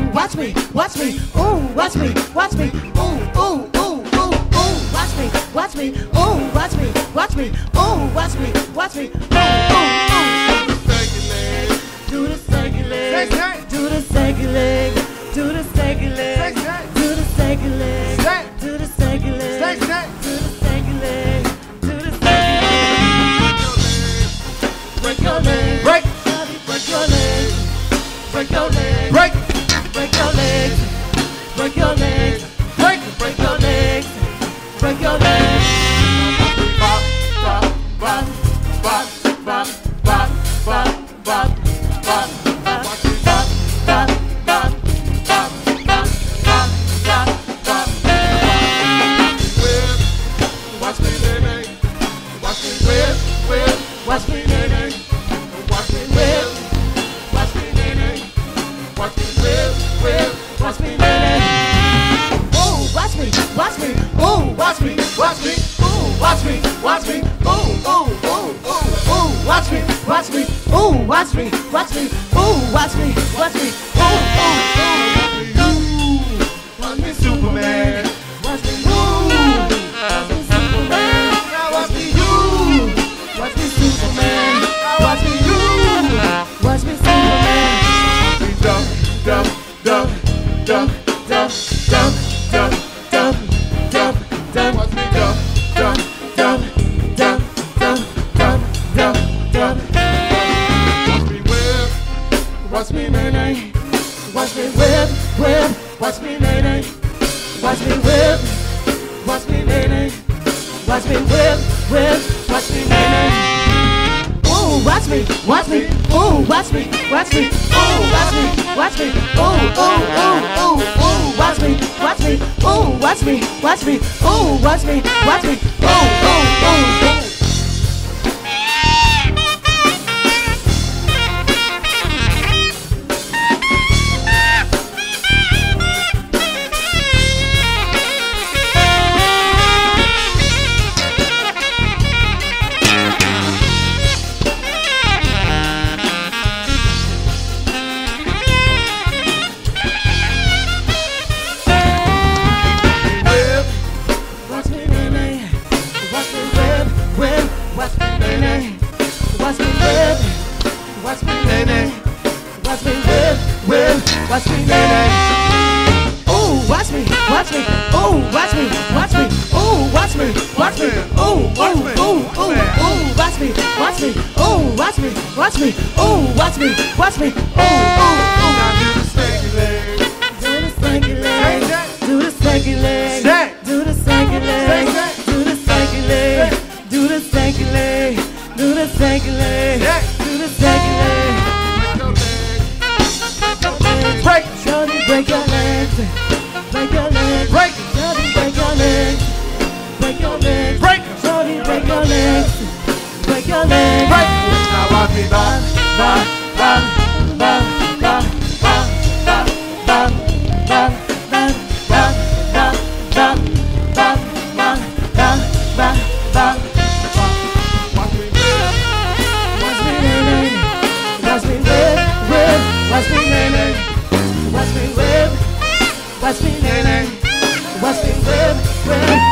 ooh, watch me, ooh, watch me, ooh, ooh, ooh, ooh, ooh, watch me, ooh, watch me, ooh, watch me, ooh, ooh, ooh. Do the stanky leg, do the stanky leg, do the stanky leg, do the stanky leg, do the stanky leg, do the stanky leg, do the stanky leg. Break your leg, break, break your leg, break your leg, break, break your leg, break your leg, break, break your leg, break your leg. Bop, bop, bop, bop, bop, bop, bop, bop. Watch me, baby. Watch me, baby. Watch me, baby. Watch me, baby. Watch me, baby. Oh, watch me, watch me. Oh, watch me, watch me. Oh, watch me, watch me. Oh, oh, oh, oh, oh, watch me, watch me. Oh, watch me, watch me. Oh, watch me, watch me. Oh, oh, oh, watch me, Superman. Watch me, watch me, Superman. Watch me, you. Watch me, Superman. Watch me, you. Watch me, Superman. Watch me, dump. Watch me, dump. Watch me, whip. Watch me, nay-nay. Watch me, whip. Watch me, nay-nay. Watch me, whip. Watch me, nay-nay. Watch me, whip. Watch me, baby. Oh, watch me, watch me. Oh, watch me, watch me. Oh, watch me, watch me. Oh, oh, oh, oh, oh, watch me, watch me. Oh, watch me, watch me. Oh, watch me, watch me. Oh, oh, oh, oh. Watch me, baby. Oh, watch me, watch me. Oh, watch me, watch me. Oh, watch me, watch me. Oh, oh, oh, oh, oh, watch me, watch me. Oh, watch me, watch me. Oh, watch me, watch me. Oh, oh, oh. Now do the stanky leg. Do the stanky leg. Do the stanky leg. Do the stanky leg. Do the stanky leg. Do the stanky leg. Do the stanky leg. Do the stanky leg. Break, Johnny, break your legs. Break your legs. Break, Johnny, break your legs. Break your legs. Break, Johnny, break your legs. Break your legs. Break. Now watch me bop, bop, bop, bop, bop, bop, bop, bop, bop, bop, bop, bop, bop, bop, bop, bop, bop, bop. Watch me whip, watch me whip, watch me whip, whip, watch me whip. Watch me whip, watch me, nay-nay. Watch me whip, whip.